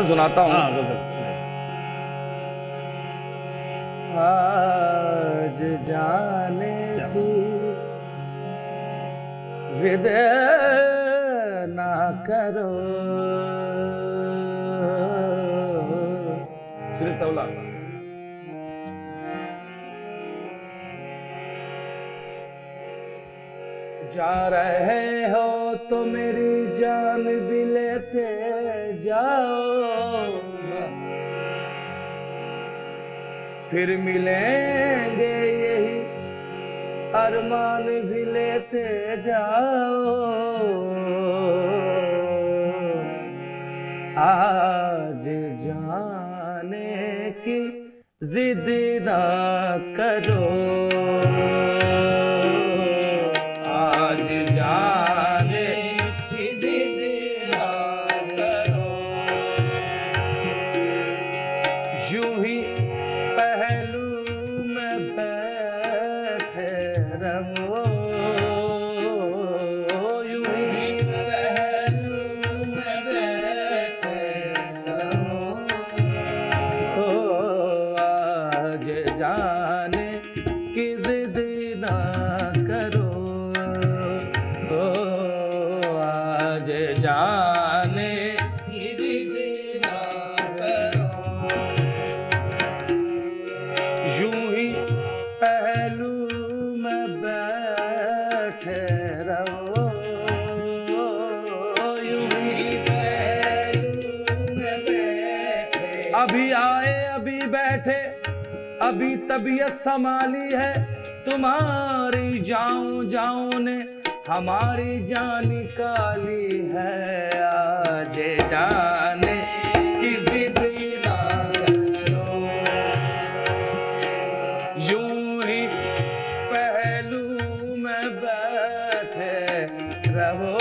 गजल सुनाता हूँ। आज जाने की जिद ना करो, सिर्फ तौला। जा रहे हो तो मेरी जान भी लेते जाओ, फिर मिलेंगे यही अरमान भी लेते जाओ। आज जाने की जिद ना करो, अभी आए अभी बैठे अभी तबीयत संभाली है तुम्हारी, जाऊं जाऊं ने हमारी जान निकाली है। आज जाने की जिद ना करो, यूं ही पहलू में बैठे रहो,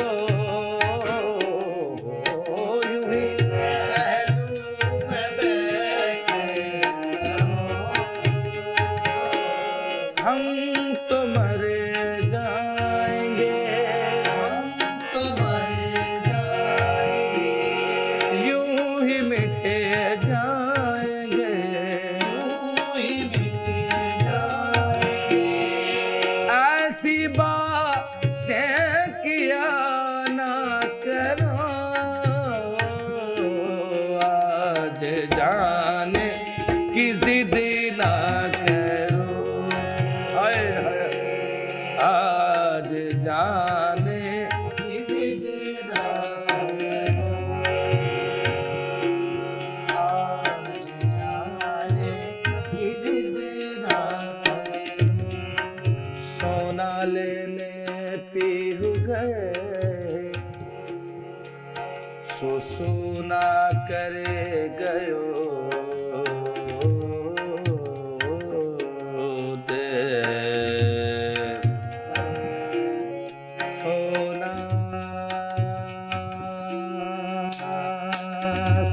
जाने की जिद ना करो। हाय हाय, आज जाने की जिद ना करो, आज जाने की जिद ना करो। सोना लेने पीहू गए, सो सोना करे गयो, सोना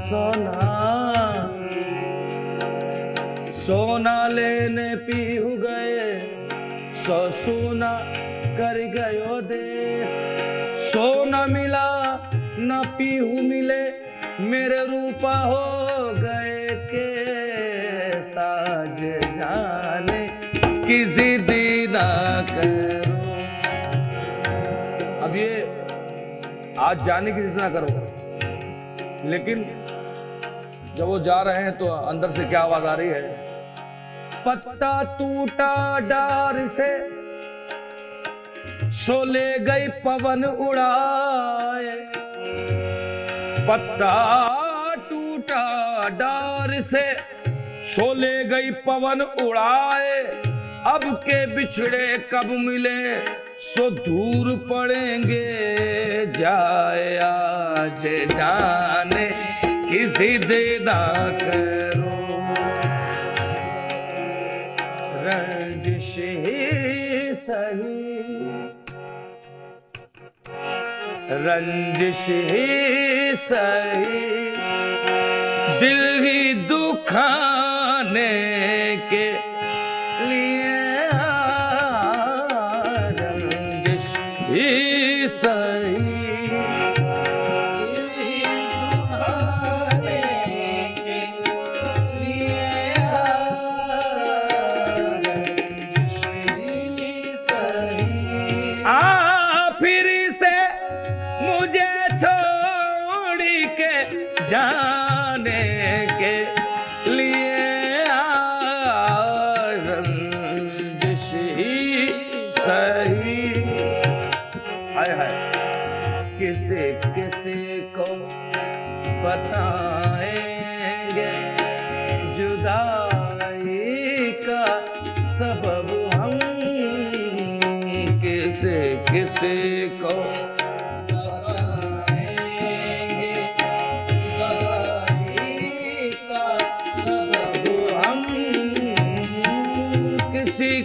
सोना सोना लेने पीहू गए, सो सोना कर गयो देश। सोना मिला ना पीहू मिले, मेरे रूपा हो गए के। साज जाने की जिद ना करो, अब ये आज जाने की जिद ना करो, लेकिन जब वो जा रहे हैं तो अंदर से क्या आवाज आ रही है? पत्ता टूटा डार से, शोले गई पवन उड़ाए। पत्ता टूटा डार से, शोले गई पवन उड़ाए। अब के बिछड़े कब मिले, सो दूर पड़ेंगे जाए। आज जाने की जिद ना करो, रंजिश ही सही, रंजिश ही सही, दिल ही दुखाने के लिए। रंजिश ही सही, दिल ही दुखाने जाने के लिए रंजिश ही सही। हाय हाय किसे किसे को बताएंगे जुदाई का सबब हम, किसे किसे को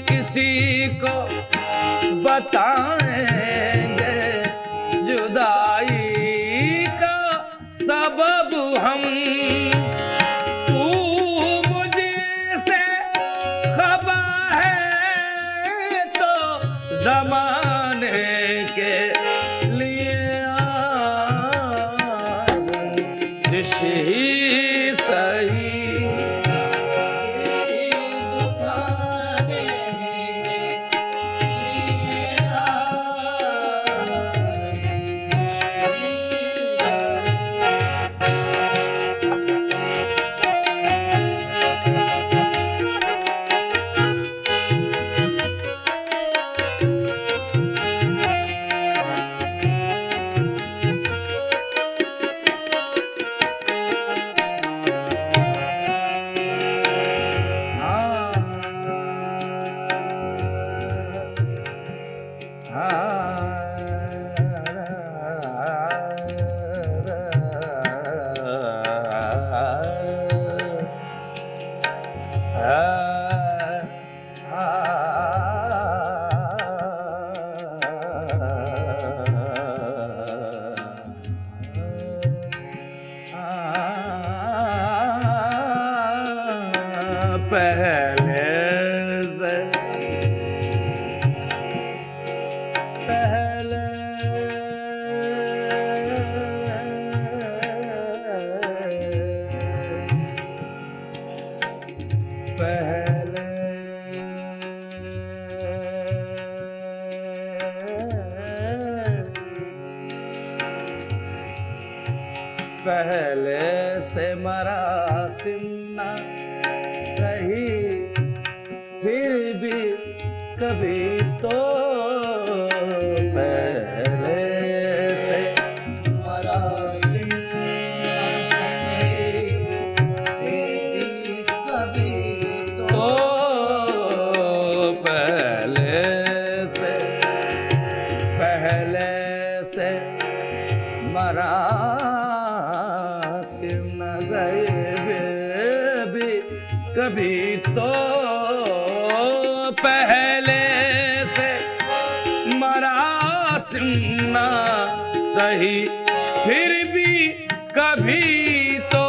किसी को बताएंगे जुदाई का सबब हम। तू मुझे से खबा है तो जमाने के लिए जिस ही सही। पहले से मरासिम ना सही फिर भी कभी तो, पहले से मरासिम ना सही फिर भी कभी तो, पहले से मरा भी कभी तो, पहले से मरासिम ना सही फिर भी कभी तो,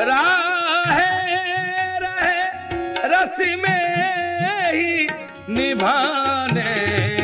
राह रस्में ही निभाने